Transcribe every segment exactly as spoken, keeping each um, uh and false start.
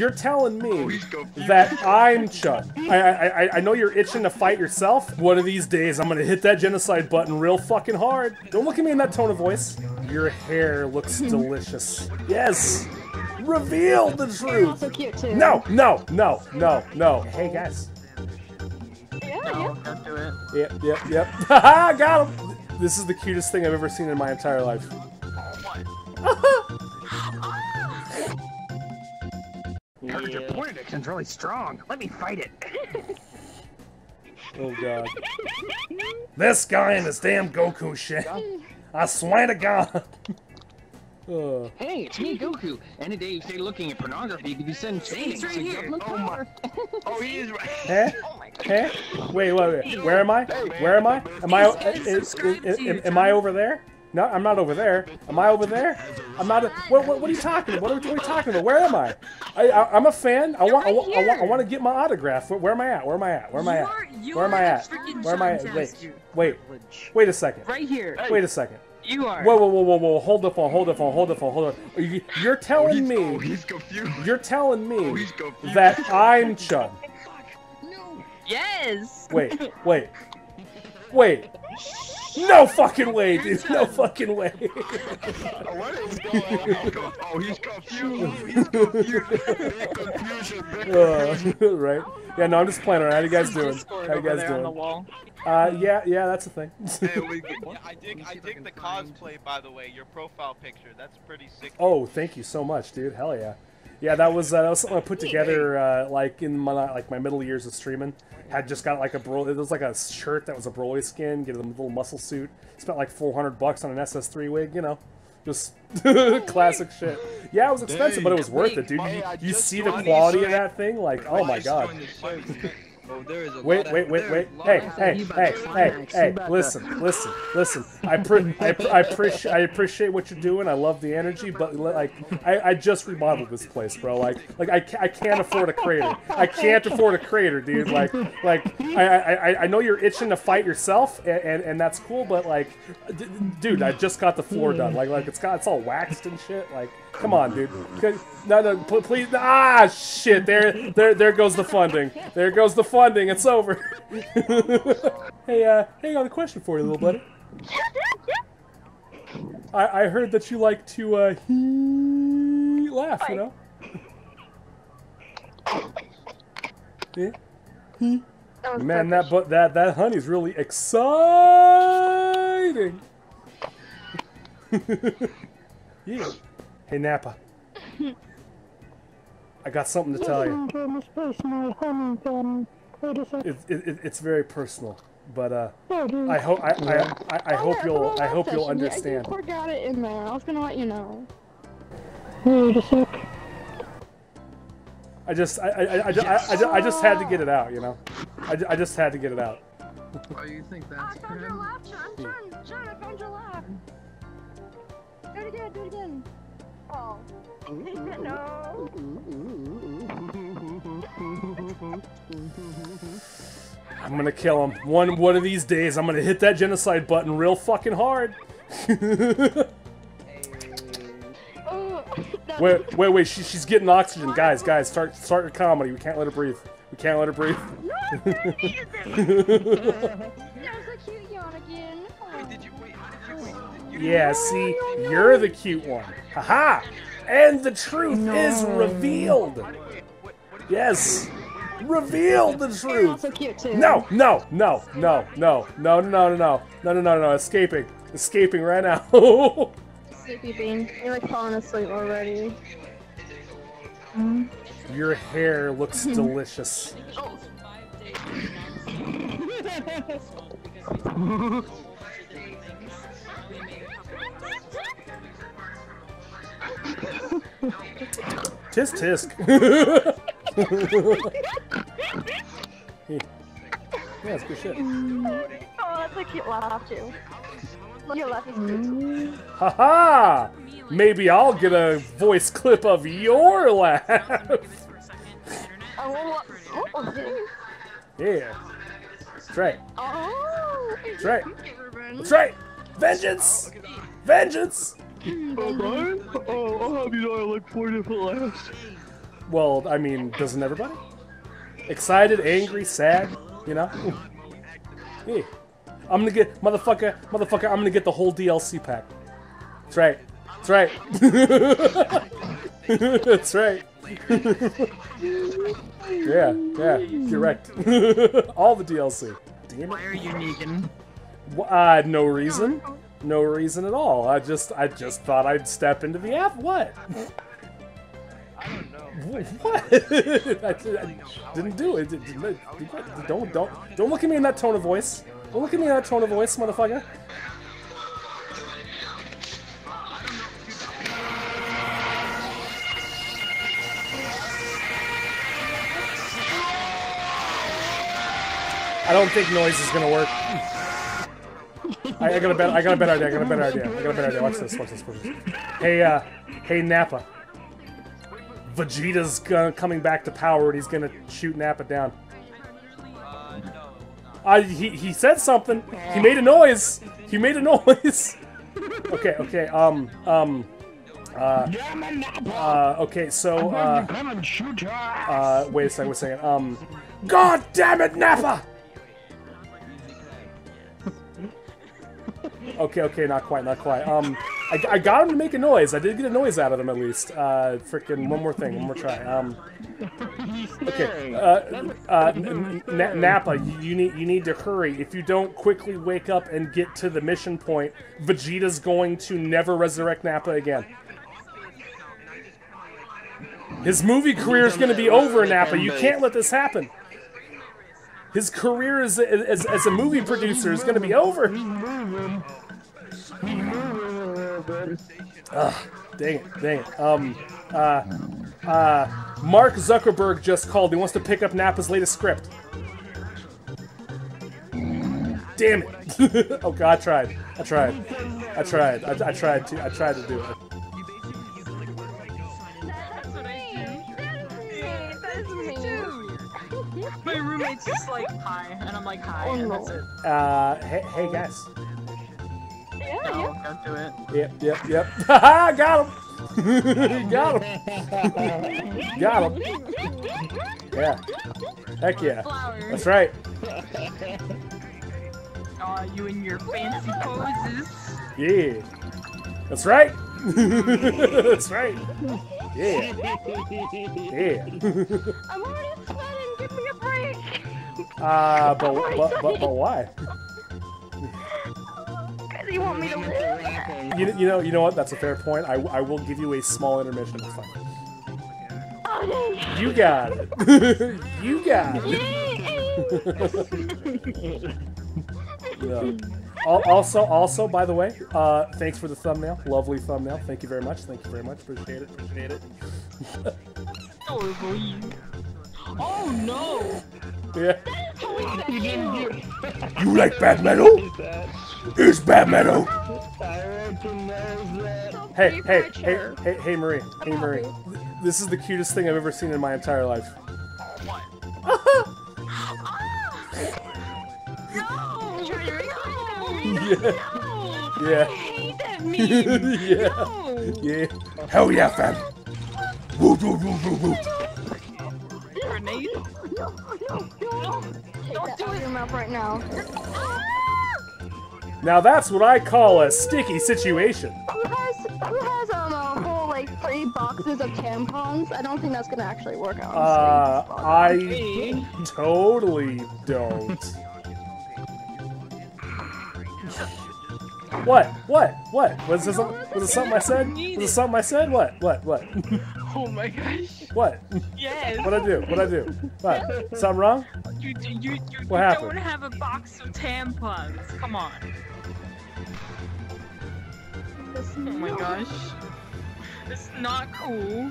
You're telling me that I'm Chud. I, I I know you're itching to fight yourself. One of these days, I'm gonna hit that genocide button real fucking hard. Don't look at me in that tone of voice. Your hair looks delicious. Yes! Reveal the truth! You're also cute too. No, no, no, no, no. Hey guys. Yeah, yeah. Yep, yep, yep. Haha, got him! This is the cutest thing I've ever seen in my entire life. Heard your porn addiction's really strong. Let me fight it. Oh god. This guy and his damn Goku shit. I swear to god. uh. Hey, it's me, Goku. Any day you stay looking at pornography, you could be sent training. Right here. Oh my. Oh, he is right. Hey? Hey? Wait, wait, wait. Where am I? Where am I? Am I? Is, is, is, am, am I over there? No, I'm not over there. Am I over there? I'm not. A, what, what, what are you talking about? What are, what are you talking about? Where am I? I, I I'm a fan. I want, right I, want, I want. I want to get my autograph. Where, where am I at? Where am I at? Where am I at? Where am I at? Where am I at? Wait, wait, wait a second. Right here. Wait a second. You are. Whoa, whoa, whoa, whoa, whoa! Hold the phone. Hold the phone. Hold the phone. Hold on. You, you're telling me. Oh, he's confused. You're telling me oh, that I'm Chud. No. Yes. Wait. Wait. Wait. No fucking way, dude! No fucking way! What is going on? Oh, he's confused! He's confused! Big confusion, big confusion! Right? Yeah, no, I'm just playing around. How you guys doing? How you guys doing? Uh, yeah, yeah, that's the thing. Hey, we, yeah, I dig, I dig the cosplay, by the way. Your profile picture, that's pretty sick. Oh, thank you so much, dude. Hell yeah. Yeah, that was uh, that was something I put together uh, like in my like my middle years of streaming. Had just got like a Broly. It was like a shirt that was a Broly skin. Get a little muscle suit. Spent like four hundred bucks on an S S three wig. You know, just classic shit. Yeah, it was expensive, but it was worth it, dude. You, you see the quality of that thing? Like, oh my god. Oh, there is a wait, lot wait, of, wait, wait, wait! Hey, hey, hey, hey, hey! Listen, listen, listen! I, pre I, pre I appreciate, I appreciate what you're doing. I love the energy, but like, I, I just remodeled this place, bro. Like, like I, ca I can't afford a crater. I can't afford a crater, dude. Like, like I, I, I know you're itching to fight yourself, and, and, and that's cool, but like, d dude, I just got the floor done. Like, like it's got, it's all waxed and shit. Like, come on, dude. No, no, please. Ah, shit! There, there, there goes the funding. There goes the funding. Funding, it's over. Hey, uh, hey, I got a question for you, little buddy. I, I heard that you like to, uh, hee laugh, you know? Yeah. Hee. That Man, that, but that, that honey's really exciting. Yeah. Hey, Nappa. I got something to tell you. It, it, it's very personal, but uh, I hope I, I, I, I hope you'll I hope you'll understand. I got it in there. I was gonna let you know. Wait a sec. I just I I, I, yes. I, I, I just had to get it out, you know. I, I just had to get it out. Why do you think that's? I found your laugh, John. John, John, I found your laugh. Do it again. Do it again. Oh. No. I'm gonna kill him. One one of these days, I'm gonna hit that genocide button real fucking hard. Wait, wait, wait! She, she's getting oxygen, guys. Guys, start start your comedy. We can't let her breathe. We can't let her breathe. There's a cute yawn again. Wait, did you wait? How did you wait? Did you yeah, see, you're the cute one. Haha! And the truth no. is revealed. Yes. Reveal the truth! So cute too. No, no, no, no, no, no, no, no, no, no, no, no, no, no, escaping. Escaping right now. Sleepy Bean, you're like falling asleep already. Mm. Your hair looks delicious. Tisk tisk. Yeah, that's good shit. Oh, that's a cute laugh too. Your laugh is good too. Haha! -ha! Maybe I'll get a voice clip of your laugh. Yeah. That's right. That's right. That's right. Vengeance! Vengeance! Oh, Brian? Oh, I'll have you know I like four different laughs. Well, I mean, doesn't everybody? Excited, angry, sad, you know? Hey, I'm gonna get, motherfucker, motherfucker, I'm gonna get the whole D L C pack. That's right. That's right. That's right. Yeah, yeah, you're right. All the D L C. Damn it. Why are you Negan? Uh, no reason. No reason at all. I just, I just thought I'd step into the app. What? I don't know. What? I didn't do it. Don't, don't, don't look at me in that tone of voice. Don't look at me in that tone of voice, motherfucker. I don't think noise is gonna work. I, I got a better, I got a better idea. I got a better idea. I got a better idea. Watch this. Watch this. Watch this. Hey, uh, hey, Nappa. Vegeta's gonna, coming back to power, and he's gonna shoot Nappa down. Uh, no, I he he said something. He made a noise. He made a noise. Okay, okay. Um, um. Uh. Uh. Okay. So. Uh. Uh. Wait a second. Wait a second. Um. God damn it, Nappa! Okay, okay, not quite, not quite. Um, I, I got him to make a noise. I did get a noise out of him, at least. Uh, freaking one more thing, one more try. Um, okay, uh, uh, Nappa, you need, you need to hurry. If you don't quickly wake up and get to the mission point, Vegeta's going to never resurrect Nappa again. His movie career is going to be over, Nappa. You can't let this happen. His career as, as, as a movie producer is going to be over. Ugh, dang it, dang it. Um, uh, uh, Mark Zuckerberg just called. He wants to pick up Nappa's latest script. Damn it. Okay, I tried. I tried. I tried. I, I tried to. I tried to do it. My roommate's just like, hi, and I'm like, hi, and that's it. Uh, hey, hey guys. Yeah, no, yeah. Don't do it. Yep, yep, yep. Haha, got him! Got him! Got him! Yeah. Heck yeah. Flowers. That's right. Aw, you and your fancy poses. Yeah. That's right! That's right! Yeah. Yeah. I'm already sweating, give me a break! Uh, but, but, but, but why? Because you want me to live? You, you know, you know what, that's a fair point. I, I will give you a small intermission. It's fine. Oh, no. You got it. You got it. Yeah. Also, also, by the way, uh, thanks for the thumbnail. Lovely thumbnail. Thank you very much. Thank you very much. Appreciate it. Appreciate it. Oh no! Yeah. You like Batmetal? Here's Batmetal. Hey, hey, hey, hey, hey, Marie, hey, Marie. This is the cutest thing I've ever seen in my entire life. What? Yeah. No, yeah. I hate that meme. Yeah. No. Yeah. Hell yeah, fam. Woo, woo, woo, woo, woo. Grenade? No, no, no. Don't do it in your mouth right now. Now that's what I call a sticky situation. Who has, who has um, a whole like three boxes of tampons? I don't think that's gonna actually work out. Uh, I hey. totally don't. What? What? What? Was this, was this something I said? Was this something I said? What? What? What? Oh my gosh. What? Yes. What'd I do? What'd I do? What? Something wrong? You, you, you, what you happened? Don't have a box of tampons. Come on. Oh my gosh. This is not cool.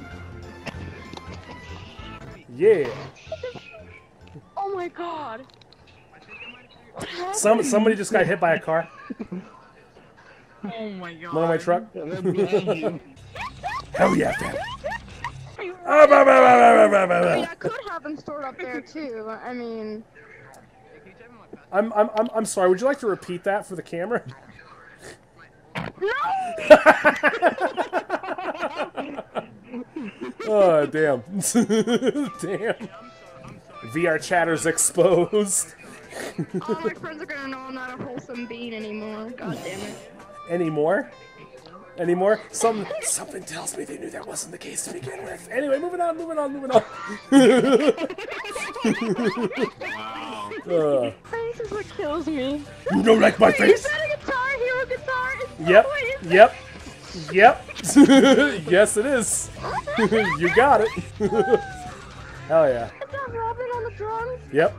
Yeah. Oh my god. Some Somebody just got hit by a car. Oh my god. One of my truck. Hell yeah, fam. I mean, I could have them stored up there too. I mean, I'm I'm I'm I'm sorry. Would you like to repeat that for the camera? No. Oh, damn. Damn. V R chatter's exposed. All my friends are gonna know I'm not a wholesome bean anymore. God damn it. Anymore? Anymore? Some, something tells me they knew that wasn't the case to begin with. Anyway, moving on, moving on, moving on. Wow. Uh, this is what kills me. You don't like my face? Is that a Guitar Hero guitar? It's yep. So yep. Yep. Yes, it is. You got it. Hell yeah. Is that Robin on the drums? Yep.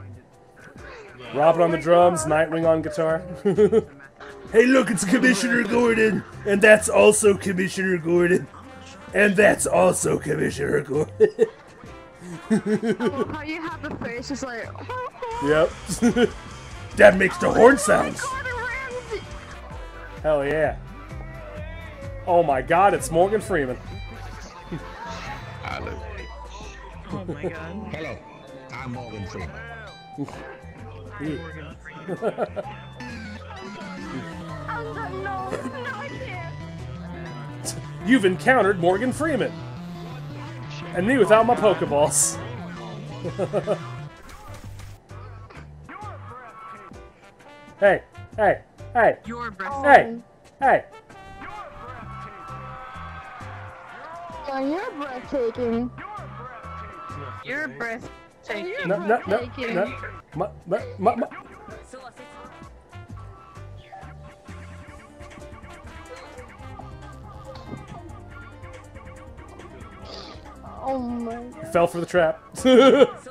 Robin on the drums, Nightwing on guitar. Hey, look, it's Commissioner Gordon. And that's also Commissioner Gordon. And that's also Commissioner Gordon. I love how you have the face just like... Yep. That makes the horn sounds. Hell yeah. Oh my god, it's Morgan Freeman. Oh my god. Hello, I'm Morgan Freeman. Morgan Freeman. No, no, I can't. You've encountered Morgan Freeman. And me without my Pokeballs. Hey, hey, hey. Your breath. Hey, hey. Yeah, you're breathtaking. You're breathtaking. You're breathtaking. No, no, no, no. My, my, my, my. Oh my God. Fell for the trap.